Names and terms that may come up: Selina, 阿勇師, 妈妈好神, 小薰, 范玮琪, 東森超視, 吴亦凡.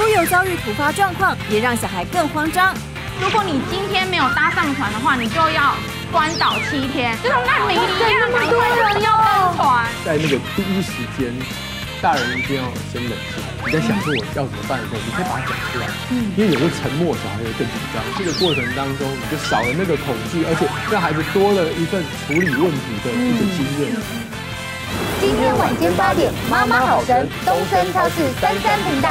忽有遭遇突发状况，也让小孩更慌张。如果你今天没有搭上船的话，你就要关岛7天，就像难民一样，赶快就要登船。在那个第一时间，大人一定要先冷静。你在想说我要怎么办的时候，你可以把它讲出来。因为有时候沉默，小孩会更紧张。这个过程当中，你就少了那个恐惧，而且让孩子多了一份处理问题的一个经验。今天晚间8点，《妈妈好神》东森超市33频道。